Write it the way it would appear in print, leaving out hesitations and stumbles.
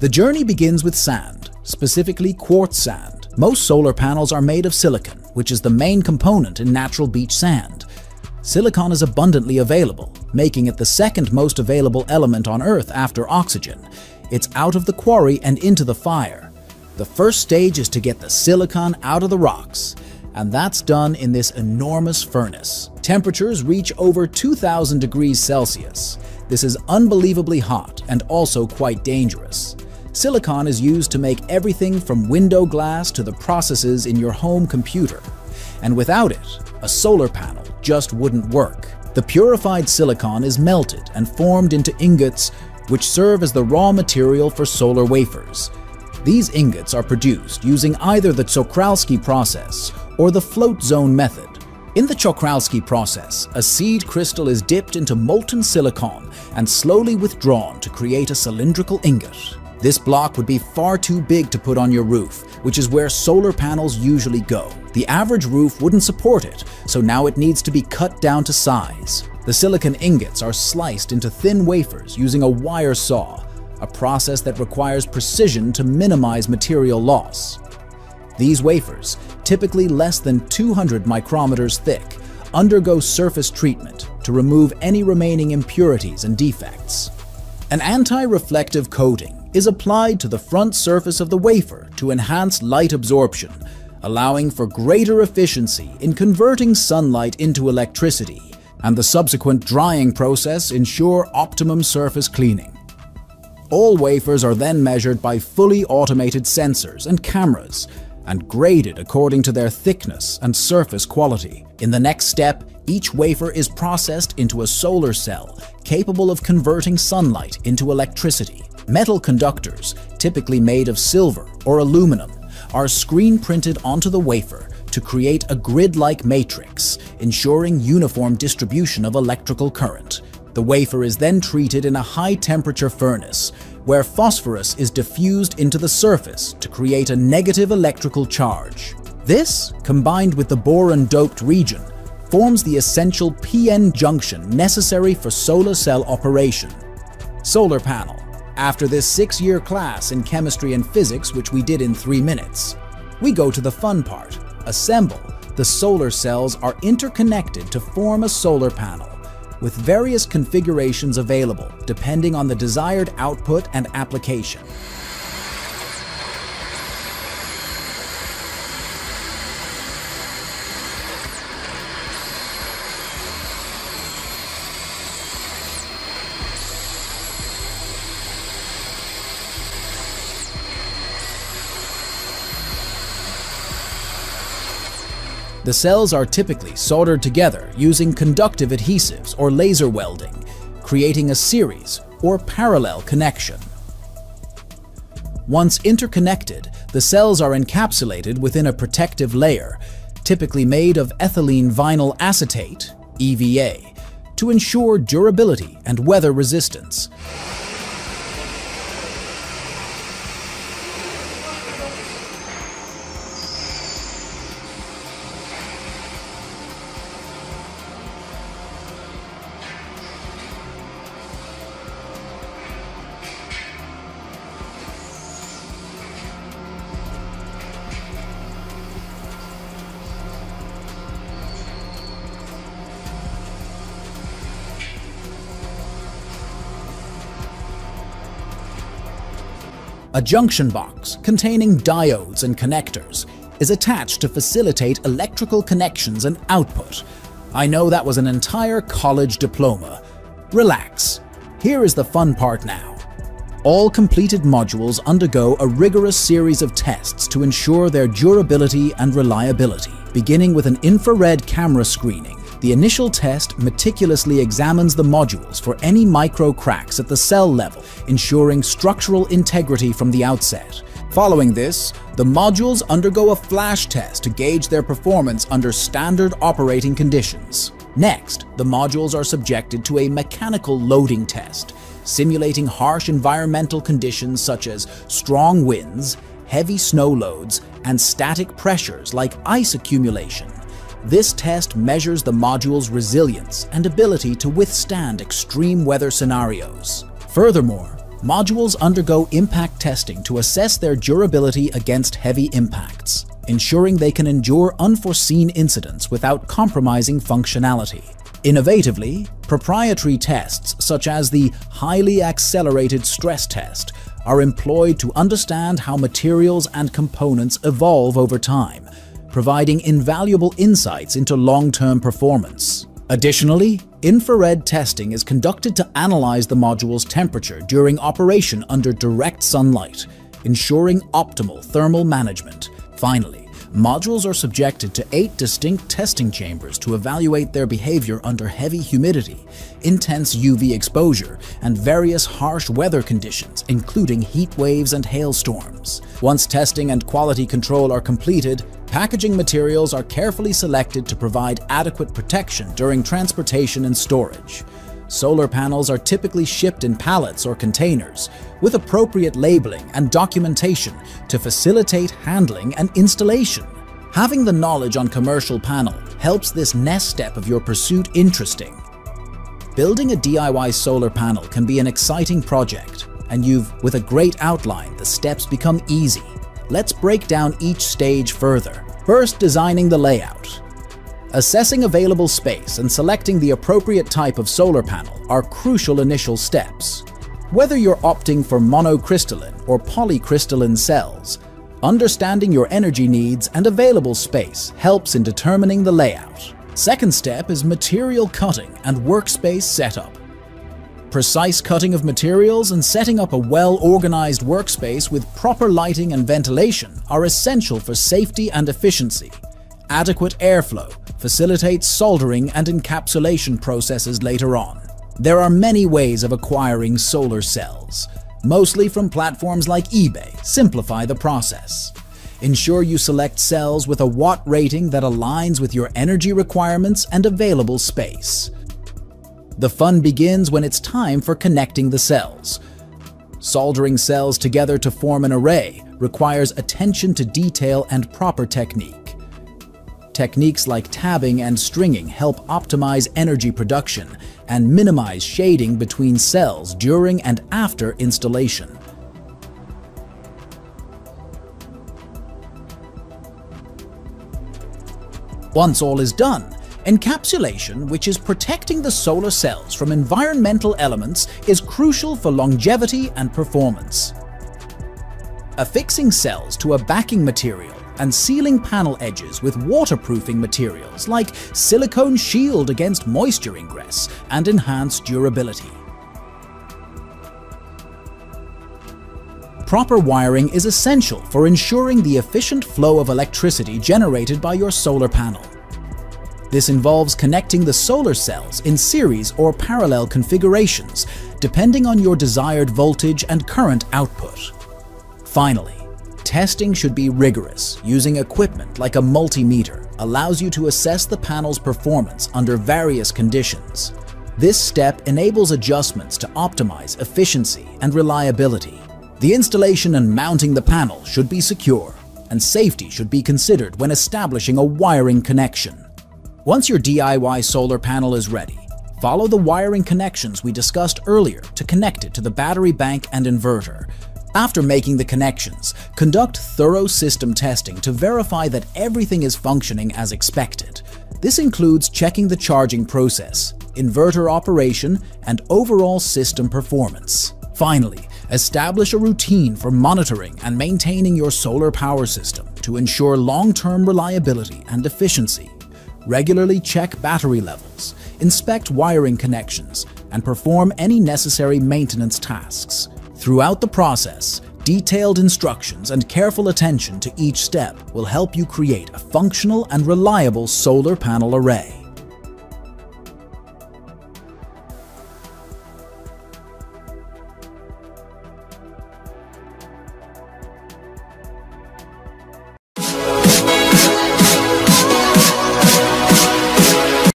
The journey begins with sand, specifically quartz sand. Most solar panels are made of silicon, which is the main component in natural beach sand. Silicon is abundantly available, making it the second most available element on Earth after oxygen. It's out of the quarry and into the fire. The first stage is to get the silicon out of the rocks, and that's done in this enormous furnace. Temperatures reach over 2,000 degrees Celsius. This is unbelievably hot and also quite dangerous. Silicon is used to make everything from window glass to the processors in your home computer. And without it, a solar panel just wouldn't work. The purified silicon is melted and formed into ingots, which serve as the raw material for solar wafers. These ingots are produced using either the Czochralski process or the float zone method. In the Czochralski process, a seed crystal is dipped into molten silicon and slowly withdrawn to create a cylindrical ingot. This block would be far too big to put on your roof, which is where solar panels usually go. The average roof wouldn't support it, so now it needs to be cut down to size. The silicon ingots are sliced into thin wafers using a wire saw, a process that requires precision to minimize material loss. These wafers, typically less than 200 micrometers thick, undergo surface treatment to remove any remaining impurities and defects. An anti-reflective coating is applied to the front surface of the wafer to enhance light absorption, allowing for greater efficiency in converting sunlight into electricity, and the subsequent drying process ensures optimum surface cleaning. All wafers are then measured by fully automated sensors and cameras, and graded according to their thickness and surface quality. In the next step, each wafer is processed into a solar cell capable of converting sunlight into electricity. Metal conductors, typically made of silver or aluminum, are screen printed onto the wafer to create a grid-like matrix, ensuring uniform distribution of electrical current. The wafer is then treated in a high-temperature furnace, where phosphorus is diffused into the surface to create a negative electrical charge. This, combined with the boron-doped region, forms the essential PN junction necessary for solar cell operation. Solar panel. After this 6-year class in chemistry and physics, which we did in 3 minutes, we go to the fun part, assemble. The solar cells are interconnected to form a solar panel, with various configurations available depending on the desired output and application. The cells are typically soldered together using conductive adhesives or laser welding, creating a series or parallel connection. Once interconnected, the cells are encapsulated within a protective layer, typically made of ethylene vinyl acetate, EVA, to ensure durability and weather resistance. A junction box containing diodes and connectors is attached to facilitate electrical connections and output. I know that was an entire college diploma. Relax. Here is the fun part now. All completed modules undergo a rigorous series of tests to ensure their durability and reliability. Beginning with an infrared camera screening, the initial test meticulously examines the modules for any micro cracks at the cell level, ensuring structural integrity from the outset. Following this, the modules undergo a flash test to gauge their performance under standard operating conditions. Next, the modules are subjected to a mechanical loading test, simulating harsh environmental conditions such as strong winds, heavy snow loads, and static pressures like ice accumulation. This test measures the module's resilience and ability to withstand extreme weather scenarios. Furthermore, modules undergo impact testing to assess their durability against heavy impacts, ensuring they can endure unforeseen incidents without compromising functionality. Innovatively, proprietary tests such as the highly accelerated stress test are employed to understand how materials and components evolve over time, providing invaluable insights into long-term performance. Additionally, infrared testing is conducted to analyze the module's temperature during operation under direct sunlight, ensuring optimal thermal management. Finally, modules are subjected to 8 distinct testing chambers to evaluate their behavior under heavy humidity, intense UV exposure, and various harsh weather conditions, including heat waves and hailstorms. Once testing and quality control are completed, packaging materials are carefully selected to provide adequate protection during transportation and storage. Solar panels are typically shipped in pallets or containers, with appropriate labeling and documentation to facilitate handling and installation. Having the knowledge on commercial panel helps this next step of your pursuit interesting. Building a DIY solar panel can be an exciting project, and with a great outline, the steps become easy. Let's break down each stage further. First, designing the layout. Assessing available space and selecting the appropriate type of solar panel are crucial initial steps. Whether you're opting for monocrystalline or polycrystalline cells, understanding your energy needs and available space helps in determining the layout. Second step is material cutting and workspace setup. Precise cutting of materials and setting up a well-organized workspace with proper lighting and ventilation are essential for safety and efficiency. Adequate airflow facilitates soldering and encapsulation processes later on. There are many ways of acquiring solar cells. Mostly from platforms like eBay, simplify the process. Ensure you select cells with a watt rating that aligns with your energy requirements and available space. The fun begins when it's time for connecting the cells. Soldering cells together to form an array requires attention to detail and proper technique. Techniques like tabbing and stringing help optimize energy production and minimize shading between cells during and after installation. Once all is done, encapsulation, which is protecting the solar cells from environmental elements, is crucial for longevity and performance. Affixing cells to a backing material and sealing panel edges with waterproofing materials like silicone shield against moisture ingress and enhanced durability. Proper wiring is essential for ensuring the efficient flow of electricity generated by your solar panel. This involves connecting the solar cells in series or parallel configurations, depending on your desired voltage and current output. Finally, testing should be rigorous. Using equipment like a multimeter allows you to assess the panel's performance under various conditions. This step enables adjustments to optimize efficiency and reliability. The installation and mounting the panel should be secure, and safety should be considered when establishing a wiring connection. Once your DIY solar panel is ready, follow the wiring connections we discussed earlier to connect it to the battery bank and inverter. After making the connections, conduct thorough system testing to verify that everything is functioning as expected. This includes checking the charging process, inverter operation, and overall system performance. Finally, establish a routine for monitoring and maintaining your solar power system to ensure long-term reliability and efficiency. Regularly check battery levels, inspect wiring connections, and perform any necessary maintenance tasks. Throughout the process, detailed instructions and careful attention to each step will help you create a functional and reliable solar panel array.